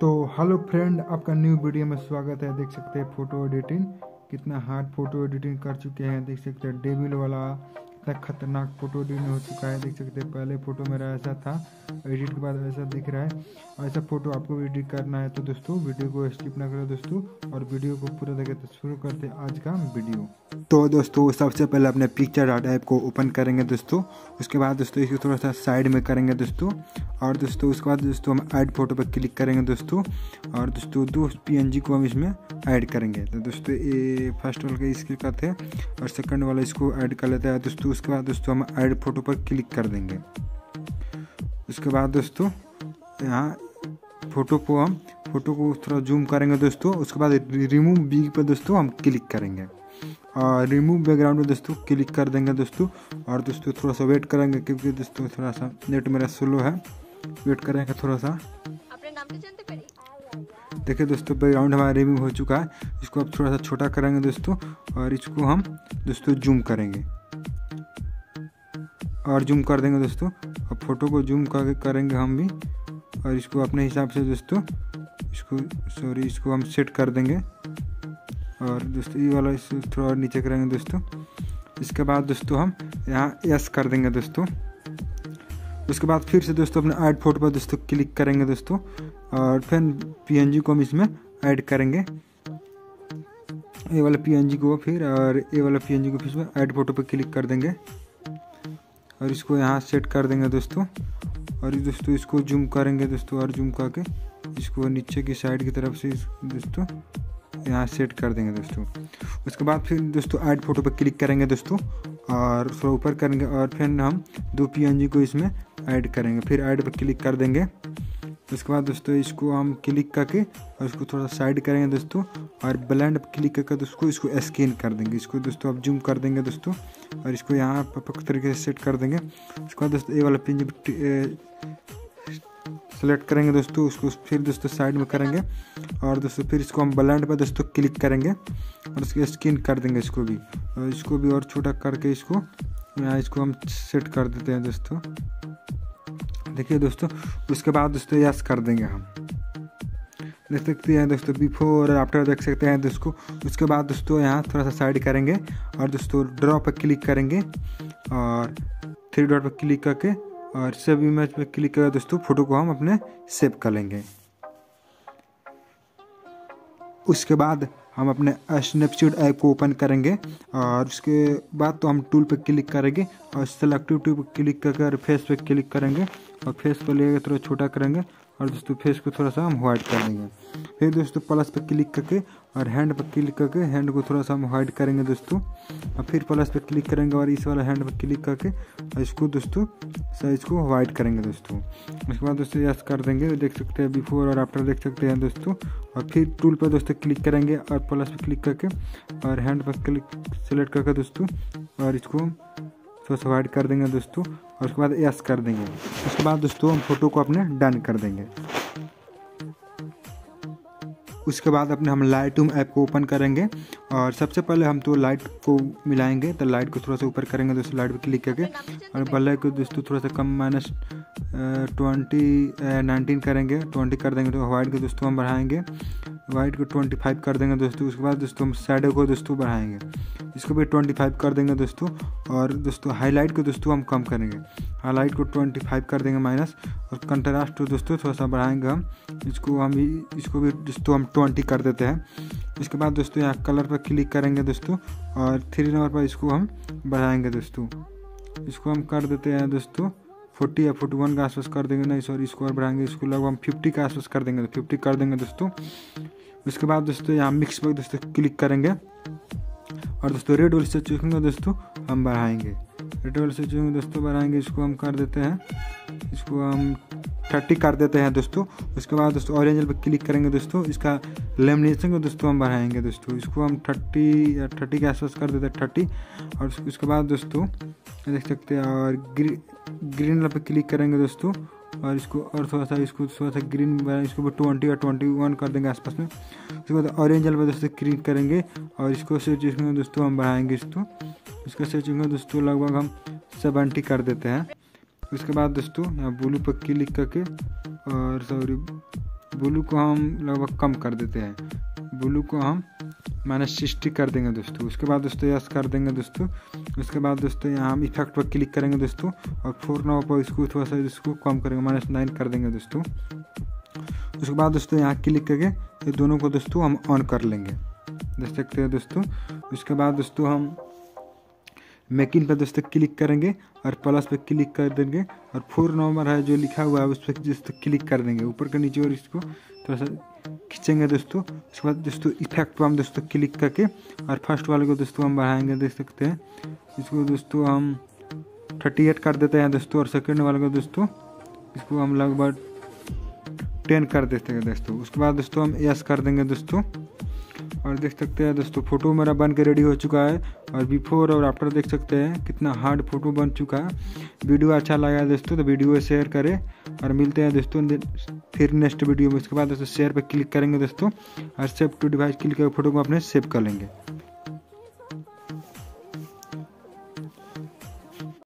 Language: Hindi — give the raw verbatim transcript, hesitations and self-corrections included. तो हेलो फ्रेंड, आपका न्यू वीडियो में स्वागत है। देख सकते हैं फोटो एडिटिंग कितना हार्ड फोटो एडिटिंग कर चुके हैं। देख सकते हैं डेविल वाला कितना खतरनाक फोटो एडिटिंग हो चुका है। देख सकते हैं पहले फोटो मेरा ऐसा था, एडिट के बाद ऐसा दिख रहा है। ऐसा फोटो आपको एडिट करना है तो दोस्तों वीडियो को स्किप ना करो दोस्तों, और वीडियो को पूरा देखें। तो शुरू करते हैं आज का वीडियो। तो दोस्तों सबसे पहले अपने पिक्चर डॉट ऐप को ओपन करेंगे दोस्तों। उसके बाद दोस्तों इसको थोड़ा सा साइड में करेंगे दोस्तों, और दोस्तों उसके बाद दोस्तों हम ऐड फोटो पर क्लिक करेंगे दोस्तों। और दोस्तों दो पीएनजी को हम इसमें ऐड करेंगे। तो दोस्तों ये फर्स्ट वाला इसके साथ है और सेकंड वाला इसको ऐड कर लेता है दोस्तों। उसके बाद दोस्तों हम ऐड फोटो पर क्लिक कर देंगे। उसके बाद दोस्तों यहाँ फोटो को हम फोटो को थोड़ा जूम करेंगे दोस्तों। उसके बाद रिमूव बिग पर दोस्तों हम क्लिक करेंगे और रिमूव बैकग्राउंड में दोस्तों क्लिक कर देंगे दोस्तों। और दोस्तों थोड़ा सा वेट करेंगे क्योंकि दोस्तों थोड़ा सा नेट मेरा स्लो है, वेट करेंगे थोड़ा सा। देखिए दोस्तों बैकग्राउंड हमारा रिमूव हो चुका है। इसको अब थोड़ा सा छोटा करेंगे दोस्तों और इसको हम दोस्तों जूम करेंगे और जूम कर देंगे दोस्तों। अब फोटो को जूम करके करेंगे हम भी, और इसको अपने हिसाब से दोस्तों इसको सॉरी इसको हम सेट कर देंगे। और दोस्तों ये वाला इसको थोड़ा और नीचे करेंगे दोस्तों। इसके बाद दोस्तों हम यहाँ यस कर देंगे दोस्तों। उसके बाद फिर से दोस्तों अपने ऐड फोटो पर दोस्तों क्लिक करेंगे दोस्तों, और फिर पीएनजी को हम इसमें ऐड करेंगे। ये वाला पीएनजी को फिर और ये वाला पीएनजी को फिर इसमें ऐड फोटो पर क्लिक कर देंगे और इसको यहाँ सेट कर देंगे दोस्तों। और दोस्तों इसको जूम करेंगे दोस्तों, और जूम करके इसको नीचे की साइड की तरफ से दोस्तों यहाँ सेट कर देंगे दोस्तों। उसके बाद फिर दोस्तों ऐड फोटो पर क्लिक करेंगे दोस्तों और थोड़ा ऊपर करेंगे, और फिर हम दो पीएनजी को इसमें ऐड करेंगे। फिर ऐड पर क्लिक कर देंगे। उसके बाद दोस्तों इसको हम क्लिक करके और इसको थोड़ा साइड करेंगे दोस्तों, और ब्लेंड पर क्लिक करके दोस्तों इसको स्कैन कर देंगे। इसको दोस्तों अब जूम कर देंगे दोस्तों और इसको यहाँ परफेक्ट तरीके से सेट कर देंगे। उसके बाद दोस्तों ये वाला पिन सेलेक्ट करेंगे दोस्तों, उसको फिर दोस्तों साइड में करेंगे। और दोस्तों फिर इसको हम ब्लेंड पर दोस्तों क्लिक करेंगे और इसको स्कैन कर देंगे इसको भी, और इसको भी और छोटा करके इसको यहाँ इसको हम सेट कर देते हैं दोस्तों। देखिए दोस्तों उसके बाद दोस्तों यस कर देंगे हम। देख सकते हैं दोस्तों बिफोर और आफ्टर देख सकते हैं दोस्तों। उसके बाद दोस्तों यहाँ थोड़ा सा साइड करेंगे और दोस्तों ड्रॉ पर क्लिक करेंगे और थ्री डॉट पर क्लिक करके और सेव इमेज पर क्लिक करके दोस्तों फोटो को हम अपने सेव कर लेंगे। उसके बाद हम अपने स्नैपसीड ऐप को ओपन करेंगे और उसके बाद तो हम टूल पर क्लिक करेंगे और सेलेक्टिव टूल पर क्लिक करके और फेस पर क्लिक करेंगे और फेस पर लेकर थोड़ा छोटा करेंगे और दोस्तों फेस को थोड़ा सा हम वाइट कर देंगे। फिर दोस्तों प्लस पर क्लिक करके और हैंड पर क्लिक करके हैंड को थोड़ा सा हम वाइट करेंगे दोस्तों। और फिर प्लस पर क्लिक करेंगे और इस वाला हैंड पर क्लिक करके और इसको दोस्तों साइज को वाइट करेंगे दोस्तों। उसके बाद दोस्तों यस कर देंगे। देख सकते हैं बिफोर और आफ्टर देख सकते हैं दोस्तों। और फिर टूल पर दोस्तों क्लिक करेंगे और प्लस पर क्लिक करके और हैंड पर क्लिक सेलेक्ट करके दोस्तों और इसको थोड़ा सा वाइट कर देंगे दोस्तों। और उसके बाद यस कर देंगे। उसके बाद दोस्तों हम फोटो को अपने डन कर देंगे। उसके बाद अपने हम लाइटरूम ऐप को ओपन करेंगे और सबसे पहले हम तो लाइट को मिलाएंगे। तो लाइट को थोड़ा सा ऊपर करेंगे दोस्तों, लाइट पर क्लिक करके और ब्लर को दोस्तों थोड़ा सा कम माइनस ट्वेंटी नाइनटीन करेंगे, ट्वेंटी कर देंगे। तो वाइट को दोस्तों हम बढ़ाएंगे, वाइट को ट्वेंटी फाइव कर देंगे दोस्तों। उसके बाद दोस्तों हम शैडो को दोस्तों बढ़ाएंगे, इसको भी ट्वेंटी फाइव कर देंगे दोस्तों। और दोस्तों हाईलाइट को दोस्तों हम कम करेंगे, हाईलाइट को ट्वेंटी फाइव कर देंगे माइनस। और कंट्रास्ट को दोस्तों थोड़ा सा बढ़ाएंगे हम, इसको हम इसको भी दोस्तों हम ट्वेंटी कर देते हैं। इसके बाद दोस्तों यहाँ कलर पर क्लिक करेंगे दोस्तों और थ्री नंबर पर इसको हम बढ़ाएंगे दोस्तों। इसको हम कर देते हैं दोस्तों फोर्टी या फोर्टी वन के आसपास कर देंगे, नहीं सॉरी इसको और बढ़ाएंगे, इसको लगभग हम फिफ्टी के आसपास कर देंगे, फिफ्टी कर देंगे दोस्तों। उसके बाद दोस्तों यहाँ मिक्स पर दोस्तों क्लिक करेंगे और दोस्तों रेड वाले से चूकेंगे दोस्तों हम बढ़ाएंगे, रेड वाले से चूकेंगे दोस्तों बढ़ाएंगे। इसको हम कर देते हैं, इसको हम थर्टी कर देते हैं दोस्तों। उसके बाद दोस्तों ऑरेंज पर क्लिक करेंगे दोस्तों, इसका लेमिनेशन को दोस्तों हम बढ़ाएंगे दोस्तों। इसको हम थर्टी या थर्टी के आसपास कर देते हैं, थर्टी। और उसके बाद दोस्तों देख सकते हैं और ग्रीन ग्रीन वाला पर क्लिक करेंगे दोस्तों और इसको और थोड़ा सा इसको थोड़ा सा ग्रीन बनाए, इसको भी ट्वेंटी और ट्वेंटी वन कर देंगे आसपास में। उसके बाद ऑरेंज वाला पर दोस्तों क्लिक करेंगे और इसको से चूकेंगे दोस्तों हम बढ़ाएंगे इसको, इसका से चूकेंगे दोस्तों लगभग हम सेवेंटी कर देते हैं। उसके बाद दोस्तों यहाँ ब्लू पर क्लिक करके और सॉरी ब्लू को हम लगभग कम कर देते हैं, ब्लू को हम माइनस सिक्सटी कर देंगे दोस्तों। उसके बाद दोस्तों यस कर देंगे दोस्तों। उसके बाद दोस्तों यहाँ हम इफेक्ट पर क्लिक करेंगे दोस्तों और फोर नाव पर इसको थोड़ा सा इसको कम करेंगे, माइनस नाइन कर देंगे दोस्तों। उसके बाद दोस्तों यहाँ क्लिक करके ये दोनों को दोस्तों हम ऑन कर लेंगे, देख सकते हैं दोस्तों। उसके बाद दोस्तों हम मेकिंग पर दोस्तों क्लिक करेंगे और प्लस पर क्लिक कर देंगे और फोर नंबर है जो लिखा हुआ है उस पर दोस्तों क्लिक कर देंगे ऊपर के नीचे और इसको थोड़ा सा खींचेंगे दोस्तों। उसके बाद दोस्तों इफेक्ट पर हम दोस्तों क्लिक करके और फर्स्ट वाले को दोस्तों हम बढ़ाएंगे, देख सकते हैं। इसको दोस्तों हम थर्टी एट कर देते हैं दोस्तों और सेकेंड वाले को दोस्तों इसको हम लगभग टेन कर देते हैं दोस्तों। उसके बाद दोस्तों हम यस कर देंगे दोस्तों और देख सकते हैं दोस्तों फ़ोटो मेरा बन के रेडी हो चुका है और बिफोर और आफ्टर देख सकते हैं कितना हार्ड फोटो बन चुका है। वीडियो अच्छा लगा दोस्तों तो वीडियो शेयर करें और मिलते हैं दोस्तों फिर नेक्स्ट वीडियो में। उसके बाद दोस्तों शेयर पर क्लिक करेंगे दोस्तों और सेव टू डिवाइस क्लिक करके फ़ोटो को अपने सेव कर लेंगे।